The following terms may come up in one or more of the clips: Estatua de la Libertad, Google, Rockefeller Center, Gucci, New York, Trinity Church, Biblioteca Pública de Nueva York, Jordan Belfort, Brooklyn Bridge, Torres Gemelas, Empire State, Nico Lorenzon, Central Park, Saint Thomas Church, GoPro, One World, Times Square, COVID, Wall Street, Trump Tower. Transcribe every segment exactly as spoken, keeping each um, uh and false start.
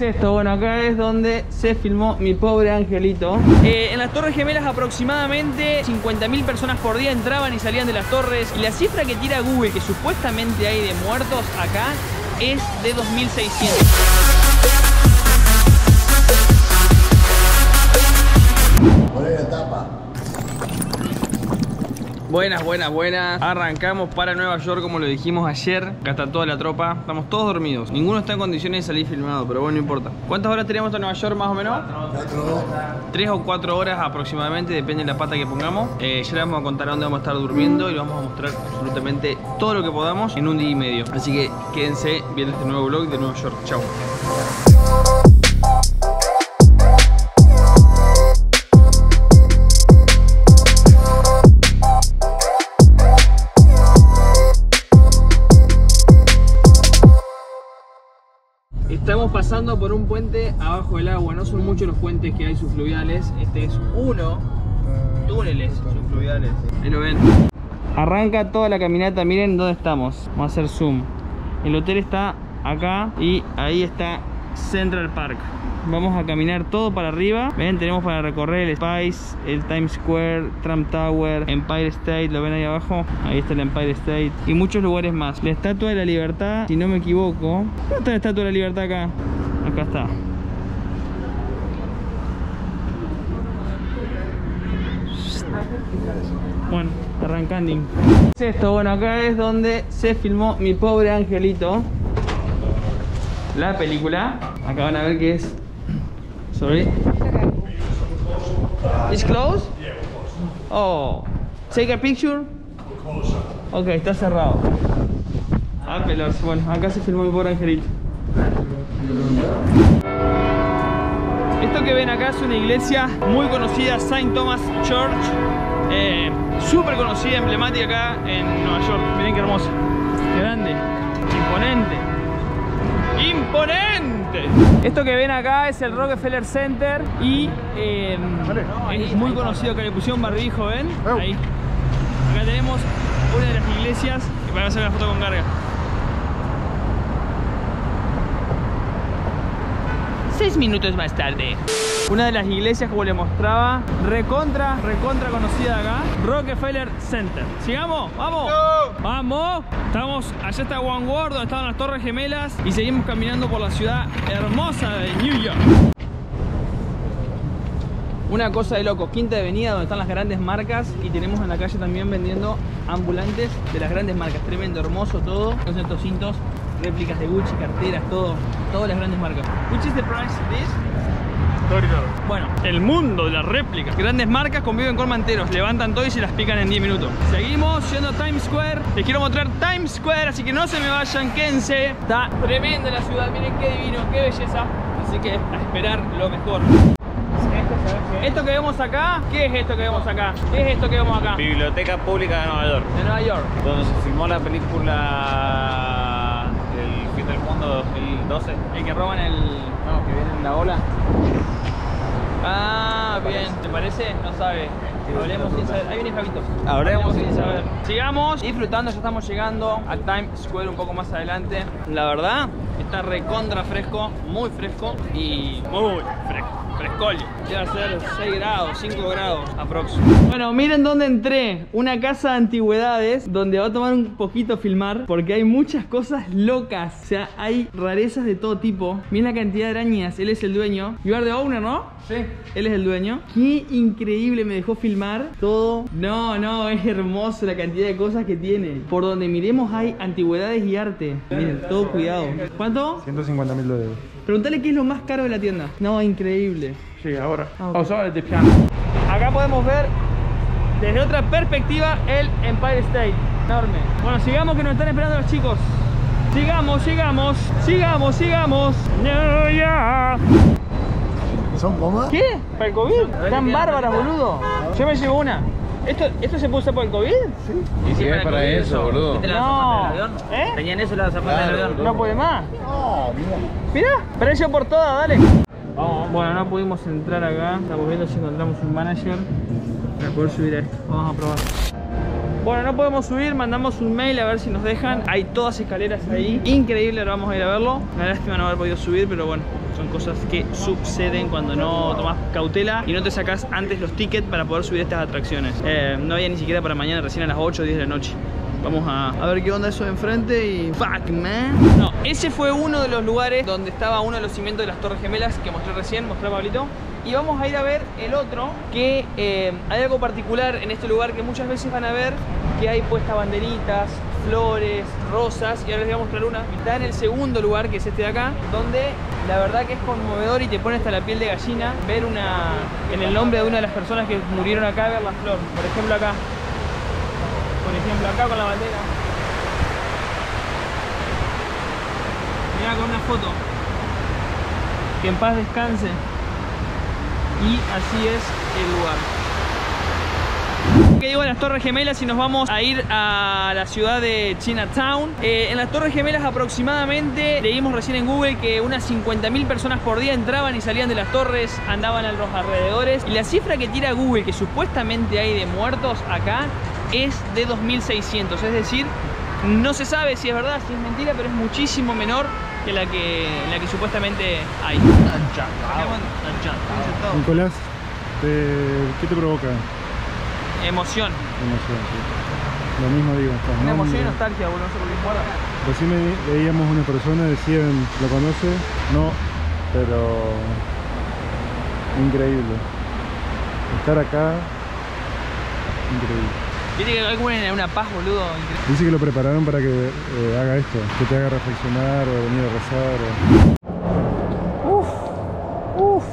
Esto, bueno, acá es donde se filmó Mi Pobre Angelito. Eh, en las Torres Gemelas aproximadamente cincuenta mil personas por día entraban y salían de las torres. Y la cifra que tira Google, que supuestamente hay de muertos acá, es de dos mil seiscientos. Poné la tapa. Buenas, buenas, buenas. Arrancamos para Nueva York, como lo dijimos ayer. Acá está toda la tropa. Estamos todos dormidos. Ninguno está en condiciones de salir filmado, pero bueno, no importa. ¿Cuántas horas tenemos hasta Nueva York más o menos? Cuatro. Tres o cuatro horas aproximadamente, depende de la pata que pongamos. Eh, ya les vamos a contar dónde vamos a estar durmiendo y vamos a mostrar absolutamente todo lo que podamos en un día y medio. Así que quédense viendo este nuevo vlog de Nueva York. Chau. Estamos pasando por un puente abajo del agua. No son muchos los puentes que hay subfluviales. Este es uno. Túneles subfluviales. Ahí lo ven. Arranca toda la caminata. Miren dónde estamos. Vamos a hacer zoom. El hotel está acá y ahí está Central Park. Vamos a caminar todo para arriba. Ven, tenemos para recorrer el Spice, el Times Square, Trump Tower, Empire State, lo ven ahí abajo. Ahí está el Empire State y muchos lugares más. La Estatua de la Libertad, si no me equivoco. ¿Dónde está la Estatua de la Libertad acá? Acá está. Bueno, arrancando. ¿Qué es esto? Bueno, acá es donde se filmó Mi Pobre Angelito, la película. Acá van a ver qué es. Sorry. It's closed? Yeah, we're closed. Oh. Take a picture? We're closed. Ok, está cerrado. Ah, pelos. Bueno, acá se filmó Mi Pobre Angelito. Esto que ven acá es una iglesia muy conocida, Saint Thomas Church. Eh, Súper conocida, emblemática acá en Nueva York. Miren qué hermosa. Grande. Imponente. ¡Imponente! Esto que ven acá es el Rockefeller Center y eh, es muy conocido que le pusieron barbijo, ¿ven? Ahí. Acá tenemos una de las iglesias que van a hacer una foto con carga. Seis minutos más tarde. Una de las iglesias, como les mostraba, recontra, recontra conocida acá, Rockefeller Center. ¿Sigamos? ¡Vamos! ¡No! ¡Vamos! Estamos, allá está One World, donde estaban las Torres Gemelas, y seguimos caminando por la ciudad hermosa de New York. Una cosa de loco, Quinta Avenida, donde están las grandes marcas, y tenemos en la calle también vendiendo ambulantes de las grandes marcas. Tremendo, hermoso todo, con estos cintos, réplicas de Gucci, carteras, todo, todas las grandes marcas. ¿Cuál es el precio de esto? Bueno, el mundo de las réplicas. Grandes marcas conviven con manteros. Levantan todo y se las pican en diez minutos. Seguimos yendo a Times Square. Les quiero mostrar Times Square, así que no se me vayan, quédense. Está tremenda la ciudad, miren qué divino, qué belleza. Así que a esperar lo mejor. Esto que vemos acá, ¿qué es esto que vemos acá? ¿Qué es esto que vemos acá? Biblioteca Pública de Nueva York. De Nueva York. Donde se filmó la película El Fin del Mundo dos mil doce. El que roban el... No, que viene en la ola. Ah, bien. ¿Te parece? No sabe. Hablemos sin saber. Ahí viene Javito. Hablemos sin saber. Sigamos disfrutando, ya estamos llegando a Times Square un poco más adelante. La verdad, está recontra fresco, muy fresco y muy fresco. Frescolio. Debe ser seis grados, cinco grados aproximadamente. Bueno, miren dónde entré. Una casa de antigüedades donde va a tomar un poquito filmar porque hay muchas cosas locas. O sea, hay rarezas de todo tipo. Miren la cantidad de arañas. Él es el dueño. You are the owner, ¿no? Sí. Él es el dueño. Qué increíble, me dejó filmar todo. No, no, es hermoso la cantidad de cosas que tiene. Por donde miremos hay antigüedades y arte. Miren, todo cuidado. ¿Cuánto? ciento cincuenta mil dólares. Pregúntale qué es lo más caro de la tienda. No, increíble. Sí, ahora. Ah, okay. Oh, sorry, the piano. Acá podemos ver desde otra perspectiva el Empire State. Enorme. Bueno, sigamos que nos están esperando los chicos. Sigamos, sigamos, sigamos, sigamos. No, yeah. ¿Son gomas? ¿Qué? ¿Para el COVID? Están bárbaras, boludo. Yo me llevo una. ¿Esto, ¿Esto se puede usar por el COVID? Sí. ¿Y si es para eso, boludo? ¿Te la no. Del avión? ¿Eh? ¿Tenían eso la zapata del avión? No puede más. No, mira. Mira, precio por todas, dale. Vamos. Bueno, no pudimos entrar acá. Estamos viendo si encontramos un manager para poder subir a esto. Vamos a probar. Bueno, no podemos subir, mandamos un mail a ver si nos dejan. Hay todas escaleras ahí. Increíble, ahora vamos a ir a verlo. Una lástima no haber podido subir, pero bueno, son cosas que suceden cuando no tomas cautela y no te sacas antes los tickets para poder subir estas atracciones. Eh, no había ni siquiera para mañana, recién a las ocho o diez de la noche. Vamos a, a ver qué onda eso de enfrente y... ¡Fuck, man! No, ese fue uno de los lugares donde estaba uno de los cimientos de las Torres Gemelas que mostré recién, mostré a Pablito. Y vamos a ir a ver el otro, que eh, hay algo particular en este lugar que muchas veces van a ver que hay puestas banderitas, flores, rosas. Y ahora les voy a mostrar una. Está en el segundo lugar, que es este de acá, donde la verdad que es conmovedor y te pone hasta la piel de gallina ver una... en el nombre de una de las personas que murieron acá, ver la flor. Por ejemplo acá. Por ejemplo, acá con la bandera. Mirá, con una foto. Que en paz descanse. Y así es el lugar. Que digo de las Torres Gemelas y nos vamos a ir a la ciudad de Chinatown. Eh, en las Torres Gemelas aproximadamente, leímos recién en Google que unas cincuenta mil personas por día entraban y salían de las torres, andaban a los alrededores. Y la cifra que tira Google, que supuestamente hay de muertos acá, es de dos mil seiscientos. Es decir, no se sabe si es verdad, si es mentira, pero es muchísimo menor que la que, la que supuestamente hay. Nicolás, ¿qué te provoca? Emoción. Emoción, sí. Lo mismo digo. Una no, emoción y nostalgia, boludo, no sé por qué fuera. Recién veíamos una persona, decían, ¿lo conoce? No, pero... increíble. Estar acá... increíble. Viste que hay una paz, boludo. Increíble. Dice que lo prepararon para que eh, haga esto. Que te haga reflexionar o venir a rezar o... Uf, uf.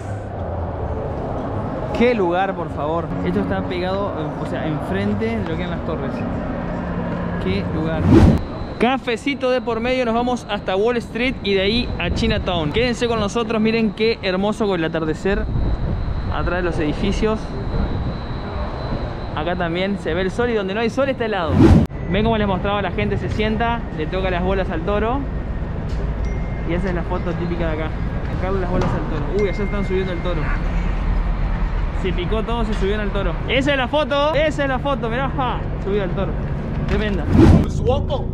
¡Qué lugar, por favor! Esto está pegado, o sea, enfrente de lo que eran las torres. ¡Qué lugar! Cafecito de por medio, nos vamos hasta Wall Street y de ahí a Chinatown. Quédense con nosotros, miren qué hermoso con el atardecer atrás de los edificios. Acá también se ve el sol y donde no hay sol está helado. Ven como les mostraba, la gente se sienta, le toca las bolas al toro. Y esa es la foto típica de acá. Acá las bolas al toro. Uy, allá están subiendo el toro. Se picó todo, se subió al toro. Esa es la foto, esa es la foto, mirá, ja, subió al toro. Tremenda. Oh,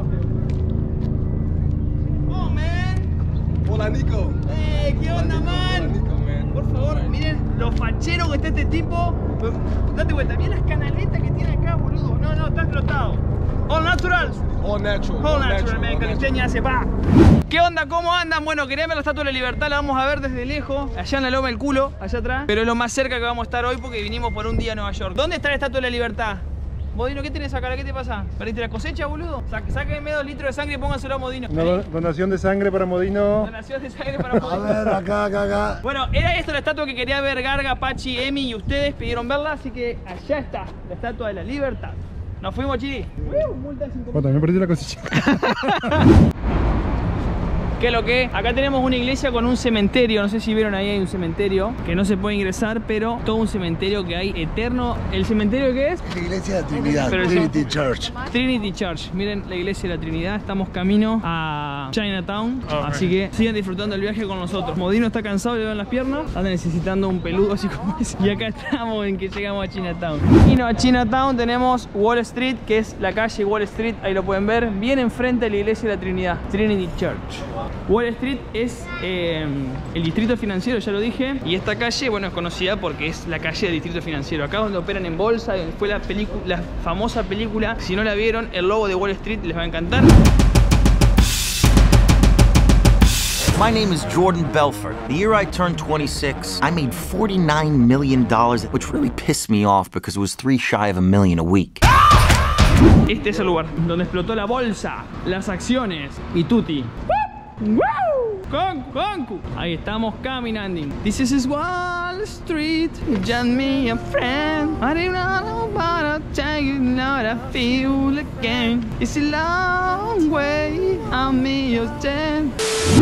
man. Hola, Nico. Hey, ¿qué onda, man? Nico, man? Por favor, man. Miren lo fachero que está este tipo. Date vuelta, miren las canaletas que tiene acá, boludo. No, no, está explotado. All natural. All natural. All natural, man. Calisteña hace pa. ¿Qué onda? ¿Cómo andan? Bueno, quería ver la Estatua de la Libertad, la vamos a ver desde lejos. Allá en la loma el culo, allá atrás. Pero es lo más cerca que vamos a estar hoy porque vinimos por un día a Nueva York. ¿Dónde está la Estatua de la Libertad? Bodino, ¿qué tenés acá? ¿Qué te pasa? ¿Perdiste la cosecha, boludo? Sáquenme dos litros de sangre y pónganselo a Modino. Una donación de sangre para Modino. Donación de sangre para Modino. A ver, acá, acá, acá. Bueno, era esta la estatua que quería ver Garga, Pachi, Emi y ustedes pidieron verla. Así que allá está, la Estatua de la Libertad. Nos fuimos, Chiri. Uh, multa de cinco mil. Bueno, también perdí la cosecha. ¿Qué es lo que? Acá tenemos una iglesia con un cementerio. No sé si vieron, ahí hay un cementerio que no se puede ingresar, pero todo un cementerio que hay eterno. ¿El cementerio qué es? La iglesia de la Trinidad, pero Trinity son... Church. Trinity Church. Miren la iglesia de la Trinidad. Estamos camino a Chinatown. Okay. Así que sigan disfrutando el viaje con nosotros. Modino está cansado, le van las piernas. Anda necesitando un peludo así como ese. Y acá estamos en que llegamos a Chinatown. Y no, a Chinatown tenemos Wall Street, que es la calle Wall Street. Ahí lo pueden ver. Bien enfrente de la iglesia de la Trinidad. Trinity Church. Wall Street es eh, el distrito financiero, ya lo dije. Y esta calle, bueno, es conocida porque es la calle del distrito financiero. Acá es donde operan en bolsa, fue la, la famosa película. Si no la vieron, el logo de Wall Street les va a encantar. My name is Jordan Belfort. The year I turned twenty-six, I made forty-nine million dollars, which really pissed me off because it was three shy of a million a week. Este es el lugar donde explotó la bolsa, las acciones y tutti. ¡Woo! ¡Concu, concu! Ahí estamos caminando. This is Wall Street. Just me a friend. I don't know about a time you know I feel again. It's a long way. I'm your friend.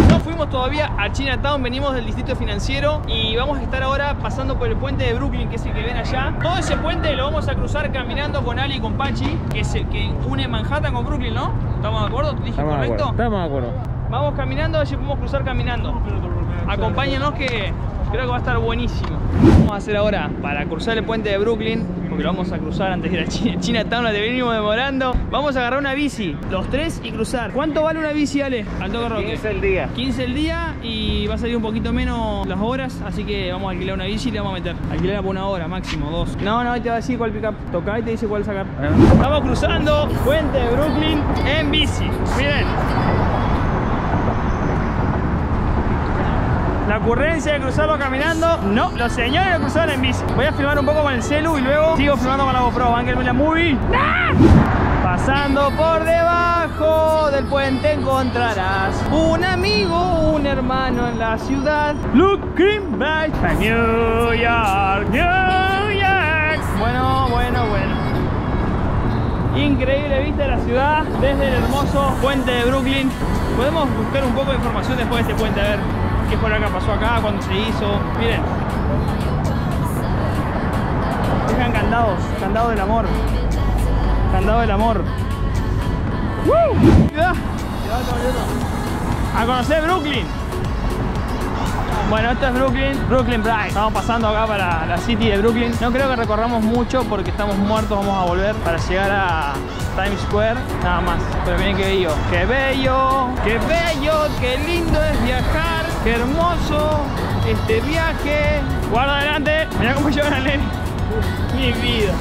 No fuimos todavía a Chinatown, venimos del distrito financiero y vamos a estar ahora pasando por el puente de Brooklyn, que es el que ven allá. Todo ese puente lo vamos a cruzar caminando con Ali y con Pachi, que es el que une Manhattan con Brooklyn, ¿no? ¿Estamos de acuerdo? ¿Te dije correcto? Estamos de acuerdo. Vamos caminando, así podemos cruzar caminando. Acompáñenos que Creo que va a estar buenísimo. Vamos a hacer ahora para cruzar el puente de Brooklyn, porque lo vamos a cruzar antes de ir a China, Chinatown, la venimos demorando. Vamos a agarrar una bici, los tres, y cruzar. ¿Cuánto vale una bici, Ale? Al toque, Roque. quince el día. quince el día y va a salir un poquito menos las horas, así que vamos a alquilar una bici y le vamos a meter. Alquilarla por una hora, máximo, dos. No, no, ahí te va a decir cuál pick up. Toca y te dice cuál sacar. Estamos cruzando puente de Brooklyn en bici. Miren. La ocurrencia de cruzarlo caminando. No, los señores lo cruzaron en bici. Voy a filmar un poco con el celu y luego sigo filmando con la GoPro. Ángel Mila Movie. ¡No! Pasando por debajo del puente encontrarás un amigo, un hermano en la ciudad. Looking back to New York, New York. Bueno, bueno, bueno. Increíble vista de la ciudad desde el hermoso puente de Brooklyn. Podemos buscar un poco de información después de este puente, a ver. ¿Qué fue lo que pasó acá? ¿Cuándo se hizo? Miren. Dejan candados. Candado del amor. Candado del amor. ¡Woo! ¡Ciudad! ¡A conocer Brooklyn! Bueno, esto es Brooklyn, Brooklyn Bridge. Estamos pasando acá para la City de Brooklyn. No creo que recorramos mucho porque estamos muertos. Vamos a volver para llegar a Times Square, nada más. Pero miren qué bello. ¡Qué bello! ¡Qué bello! ¡Qué lindo es viajar! ¡Qué hermoso este viaje! ¡Guarda adelante! Mirá cómo llevan a Lenny. ¡Mi vida!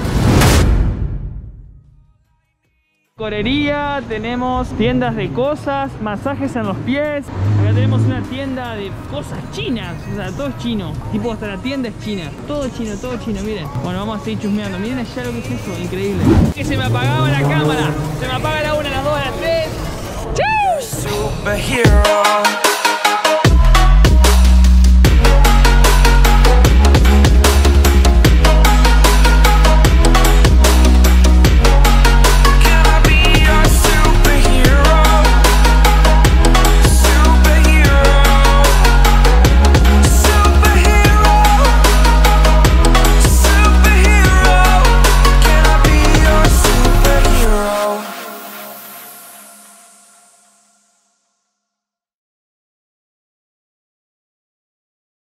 Corería, tenemos tiendas de cosas, masajes en los pies. Acá tenemos una tienda de cosas chinas, o sea, todo es chino. Tipo, hasta la tienda es china. Todo chino, todo chino, miren. Bueno, vamos a seguir chusmeando. Miren allá lo que es eso, increíble. Que se me apagaba la cámara. Se me apaga la una, las dos, las tres. ¡Chau!